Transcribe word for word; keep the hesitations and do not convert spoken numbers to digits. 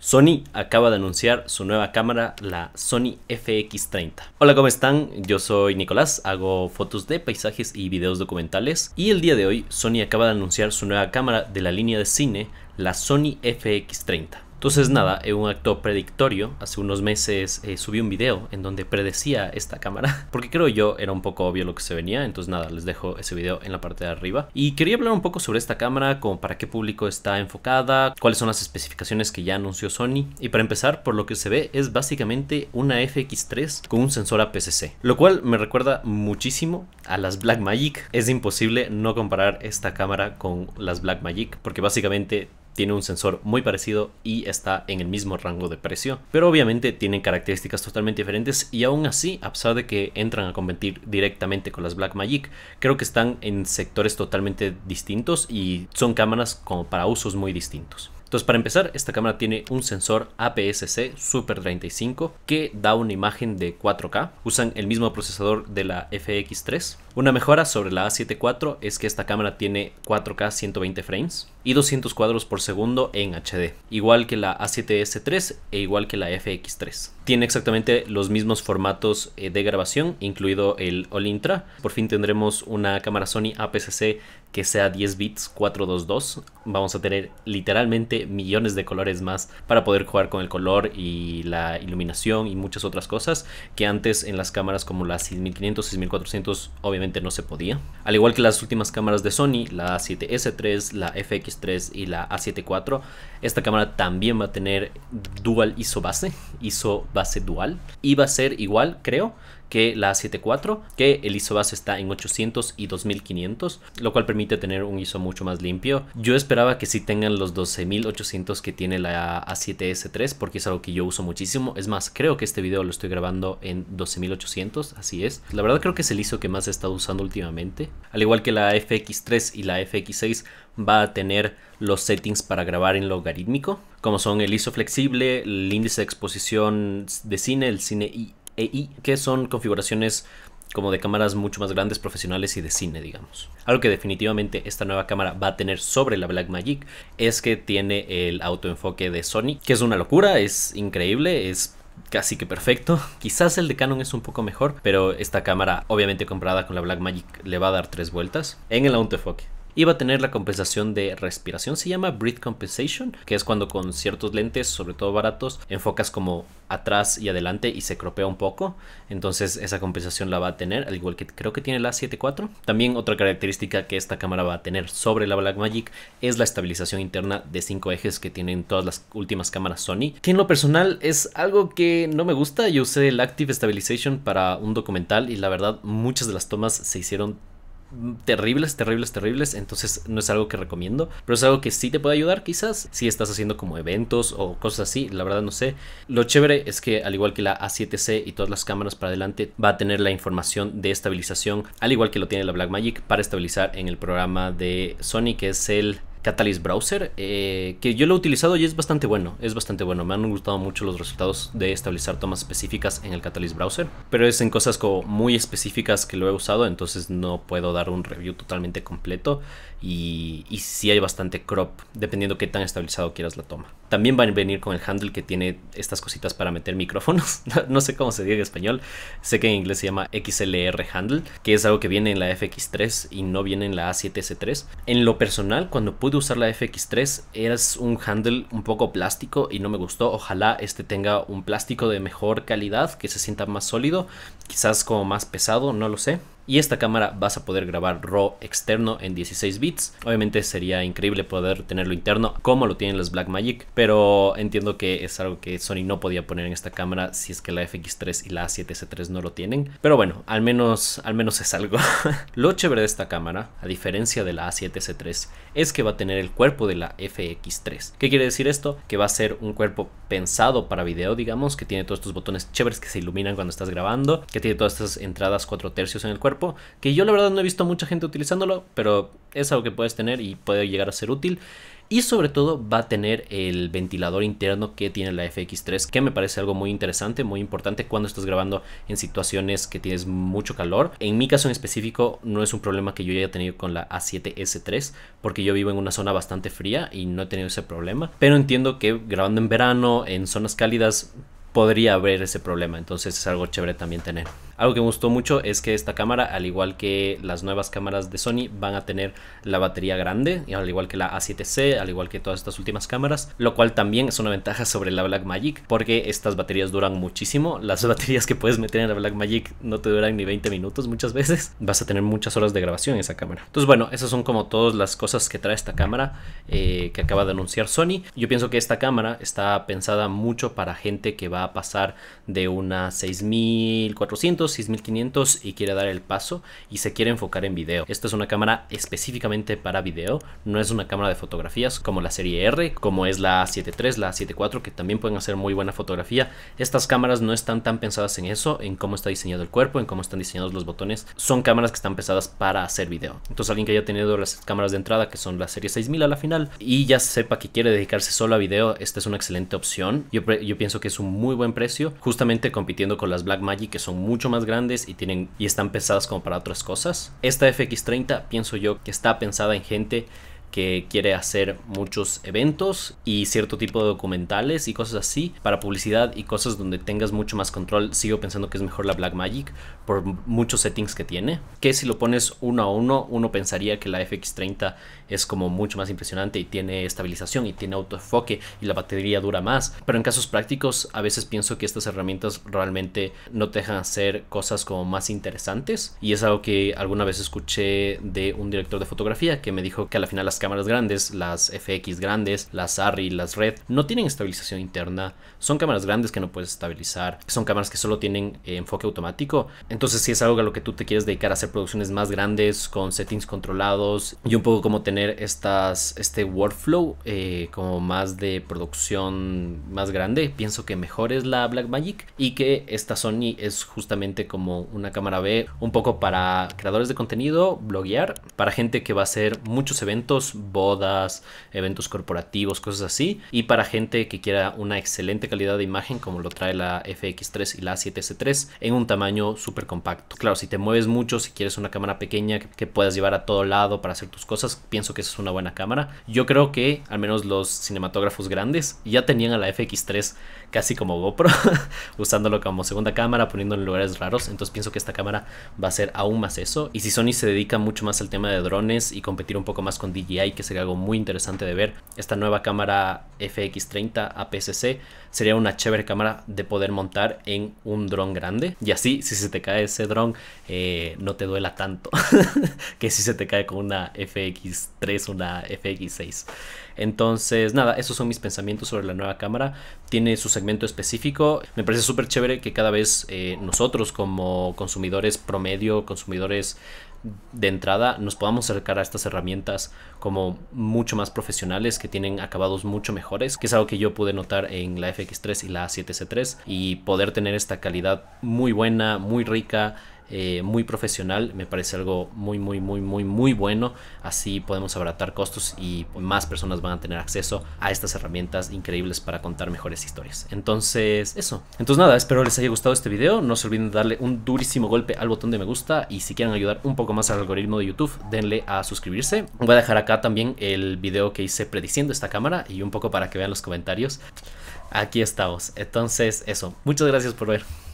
Sony acaba de anunciar su nueva cámara, la Sony F X treinta. Hola, ¿cómo están? Yo soy Nicolás, hago fotos de paisajes y videos documentales, y el día de hoy Sony acaba de anunciar su nueva cámara de la línea de cine, la Sony F X treinta. Entonces nada, en un acto predictorio, hace unos meses eh, subí un video en donde predecía esta cámara, porque creo yo era un poco obvio lo que se venía. Entonces nada, les dejo ese video en la parte de arriba. Y quería hablar un poco sobre esta cámara, como para qué público está enfocada, cuáles son las especificaciones que ya anunció Sony. Y para empezar, por lo que se ve, es básicamente una F X tres con un sensor A P S C, lo cual me recuerda muchísimo a las Blackmagic. Es imposible no comparar esta cámara con las Blackmagic, porque básicamente tiene un sensor muy parecido y está en el mismo rango de precio, pero obviamente tienen características totalmente diferentes. Y aún así, a pesar de que entran a competir directamente con las Blackmagic, creo que están en sectores totalmente distintos y son cámaras como para usos muy distintos. Entonces, para empezar, esta cámara tiene un sensor A P S C Super treinta y cinco que da una imagen de cuatro K. Usan el mismo procesador de la F X tres. Una mejora sobre la A siete cuatro es que esta cámara tiene cuatro K ciento veinte frames y doscientos cuadros por segundo en H D, igual que la A siete S tres e igual que la F X tres. Tiene exactamente los mismos formatos de grabación, incluido el All-Intra. Por fin tendremos una cámara Sony A P S C que sea diez bits cuatrocientos veintidós. Vamos a tener literalmente millones de colores más para poder jugar con el color y la iluminación y muchas otras cosas que antes en las cámaras como la seis mil quinientos, seis mil cuatrocientos obviamente no se podía. Al igual que las últimas cámaras de Sony, la A siete S tres, la F X tres y la A siete cuatro, esta cámara también va a tener dual I S O base, I S O base dual, y va a ser igual, creo, que la A siete cuatro, que el I S O base está en ochocientos y dos mil quinientos, lo cual permite tener un I S O mucho más limpio. Yo esperaba que sí tengan los doce mil ochocientos que tiene la A siete S tres, porque es algo que yo uso muchísimo. Es más, creo que este video lo estoy grabando en doce mil ochocientos, así es. La verdad creo que es el I S O que más he estado usando últimamente. Al igual que la F X tres y la F X seis, va a tener los settings para grabar en logarítmico, como son el I S O flexible, el índice de exposición de cine, el cine I. E I, que son configuraciones como de cámaras mucho más grandes, profesionales y de cine, digamos. Algo que definitivamente esta nueva cámara va a tener sobre la Blackmagic es que tiene el autoenfoque de Sony, que es una locura, es increíble, es casi que perfecto. Quizás el de Canon es un poco mejor, pero esta cámara obviamente comparada con la Blackmagic le va a dar tres vueltas en el autoenfoque. Y va a tener la compensación de respiración, se llama Breath Compensation, que es cuando con ciertos lentes, sobre todo baratos, enfocas como atrás y adelante y se cropea un poco. Entonces esa compensación la va a tener, al igual que creo que tiene la A siete cuatro. También otra característica que esta cámara va a tener sobre la Blackmagic es la estabilización interna de cinco ejes que tienen todas las últimas cámaras Sony, que en lo personal es algo que no me gusta. Yo usé el Active Stabilization para un documental y la verdad muchas de las tomas se hicieron terribles, terribles, terribles. Entonces no es algo que recomiendo, pero es algo que sí te puede ayudar quizás si estás haciendo como eventos o cosas así, la verdad no sé. Lo chévere es que al igual que la A siete C y todas las cámaras para adelante, va a tener la información de estabilización, al igual que lo tiene la Blackmagic, para estabilizar en el programa de Sony, que es el Catalyst Browser, eh, que yo lo he utilizado y es bastante bueno, es bastante bueno. Me han gustado mucho los resultados de estabilizar tomas específicas en el Catalyst Browser, pero es en cosas como muy específicas que lo he usado, entonces no puedo dar un review totalmente completo. Y, y sí hay bastante crop, dependiendo qué tan estabilizado quieras la toma. También va a venir con el handle, que tiene estas cositas para meter micrófonos. No sé cómo se diga en español, sé que en inglés se llama X L R Handle, que es algo que viene en la F X tres y no viene en la A siete S tres. En lo personal, cuando pude usar la F X tres, era un handle un poco plástico y no me gustó. Ojalá este tenga un plástico de mejor calidad, que se sienta más sólido, quizás como más pesado, no lo sé. Y esta cámara vas a poder grabar RAW externo en dieciséis bits. Obviamente sería increíble poder tenerlo interno como lo tienen las Blackmagic, pero entiendo que es algo que Sony no podía poner en esta cámara si es que la F X tres y la A siete S tres no lo tienen. Pero bueno, al menos, al menos es algo. Lo chévere de esta cámara, a diferencia de la A siete S tres, es que va a tener el cuerpo de la F X tres. ¿Qué quiere decir esto? Que va a ser un cuerpo pensado para video, digamos, que tiene todos estos botones chéveres que se iluminan cuando estás grabando, que tiene todas estas entradas cuatro tercios en el cuerpo, cuerpo, que yo la verdad no he visto mucha gente utilizándolo, pero es algo que puedes tener y puede llegar a ser útil. Y sobre todo va a tener el ventilador interno que tiene la F X tres, que me parece algo muy interesante, muy importante cuando estás grabando en situaciones que tienes mucho calor. En mi caso en específico no es un problema que yo haya tenido con la A siete S tres, porque yo vivo en una zona bastante fría y no he tenido ese problema. Pero entiendo que grabando en verano, en zonas cálidas, podría haber ese problema, entonces es algo chévere también tener. Algo que me gustó mucho es que esta cámara, al igual que las nuevas cámaras de Sony, van a tener la batería grande, al igual que la A siete C, al igual que todas estas últimas cámaras, lo cual también es una ventaja sobre la Blackmagic, porque estas baterías duran muchísimo. Las baterías que puedes meter en la Blackmagic no te duran ni veinte minutos muchas veces. Vas a tener muchas horas de grabación en esa cámara. Entonces bueno, esas son como todas las cosas que trae esta cámara eh, que acaba de anunciar Sony. Yo pienso que esta cámara está pensada mucho para gente que va a pasar de una seis mil cuatrocientos, seis mil quinientos y quiere dar el paso y se quiere enfocar en video. Esta es una cámara específicamente para video, no es una cámara de fotografías como la serie R, como es la A siete tres, la A siete cuatro, que también pueden hacer muy buena fotografía. Estas cámaras no están tan pensadas en eso, en cómo está diseñado el cuerpo, en cómo están diseñados los botones. Son cámaras que están pensadas para hacer video. Entonces alguien que haya tenido las cámaras de entrada, que son la serie seis mil a la final, y ya sepa que quiere dedicarse solo a video, esta es una excelente opción. Yo, yo pienso que es un muy muy buen precio, justamente compitiendo con las Blackmagic, que son mucho más grandes y tienen y están pensadas como para otras cosas. Esta F X treinta pienso yo que está pensada en gente que quiere hacer muchos eventos y cierto tipo de documentales y cosas así, para publicidad y cosas donde tengas mucho más control. Sigo pensando que es mejor la Blackmagic por muchos settings que tiene, que si lo pones uno a uno, uno pensaría que la F X treinta es como mucho más impresionante y tiene estabilización y tiene autoenfoque y la batería dura más, pero en casos prácticos a veces pienso que estas herramientas realmente no te dejan hacer cosas como más interesantes, y es algo que alguna vez escuché de un director de fotografía que me dijo que a la final las cámaras grandes, las F X grandes, las ARRI, las RED, no tienen estabilización interna, son cámaras grandes que no puedes estabilizar, son cámaras que solo tienen eh, enfoque automático. Entonces si es algo a lo que tú te quieres dedicar, a hacer producciones más grandes con settings controlados y un poco como tener estas, este workflow eh, como más de producción más grande, pienso que mejor es la Blackmagic, y que esta Sony es justamente como una cámara B, un poco para creadores de contenido, bloguear, para gente que va a hacer muchos eventos, bodas, eventos corporativos, cosas así, y para gente que quiera una excelente calidad de imagen como lo trae la F X tres y la A siete S tres en un tamaño súper compacto. Claro, si te mueves mucho, si quieres una cámara pequeña que puedas llevar a todo lado para hacer tus cosas, pienso que esa es una buena cámara. Yo creo que al menos los cinematógrafos grandes ya tenían a la F X tres casi como GoPro, usándolo como segunda cámara, poniéndolo en lugares raros. Entonces pienso que esta cámara va a ser aún más eso, y si Sony se dedica mucho más al tema de drones y competir un poco más con D J I, que sería algo muy interesante de ver, esta nueva cámara F X treinta A P S C sería una chévere cámara de poder montar en un dron grande, y así si se te cae ese dron eh, no te duela tanto que si se te cae con una F X tres, una F X seis. Entonces nada, esos son mis pensamientos sobre la nueva cámara. Tiene su segmento específico, me parece súper chévere que cada vez eh, nosotros como consumidores promedio, consumidores de entrada, nos podamos acercar a estas herramientas como mucho más profesionales, que tienen acabados mucho mejores, que es algo que yo pude notar en la F X tres y la A siete S tres, y poder tener esta calidad muy buena, muy rica, Eh, muy profesional, me parece algo muy muy muy muy muy bueno. Así podemos abaratar costos y más personas van a tener acceso a estas herramientas increíbles para contar mejores historias. Entonces eso, entonces nada, espero les haya gustado este video. No se olviden de darle un durísimo golpe al botón de me gusta, y si quieren ayudar un poco más al algoritmo de YouTube, denle a suscribirse. Voy a dejar acá también el video que hice prediciendo esta cámara, y un poco para que vean los comentarios. Aquí estamos. Entonces eso, muchas gracias por ver.